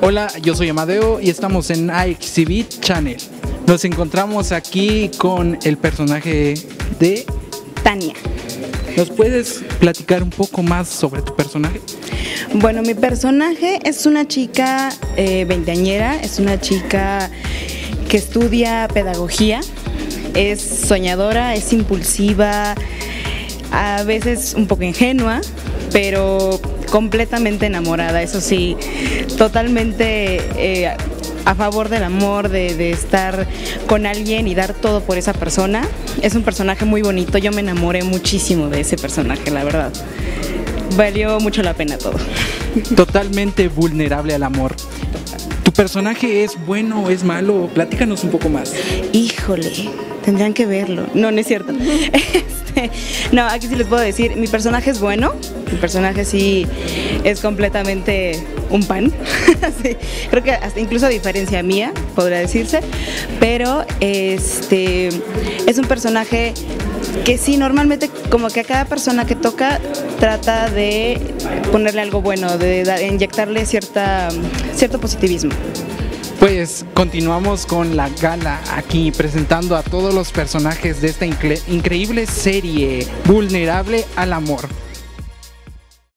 Hola, yo soy Amadeo y estamos en IXTV Channel. Nos encontramos aquí con el personaje de... Tania. ¿Nos puedes platicar un poco más sobre tu personaje? Bueno, mi personaje es una chica veinteañera, es una chica que estudia pedagogía, es soñadora, es impulsiva, a veces un poco ingenua, pero completamente enamorada, eso sí, totalmente a favor del amor, de estar con alguien y dar todo por esa persona. Es un personaje muy bonito, yo me enamoré muchísimo de ese personaje, la verdad. Valió mucho la pena todo. Totalmente vulnerable al amor. ¿Tu personaje es bueno, es malo? Platícanos un poco más. Híjole, tendrán que verlo. No, no es cierto. No, aquí sí les puedo decir, mi personaje es bueno, mi personaje sí es completamente un pan, sí, creo que hasta incluso a diferencia mía, podría decirse, pero es un personaje que sí, normalmente como que a cada persona que toca trata de ponerle algo bueno, de inyectarle cierto positivismo. Pues continuamos con la gala aquí presentando a todos los personajes de esta increíble serie Vulnerable al Amor.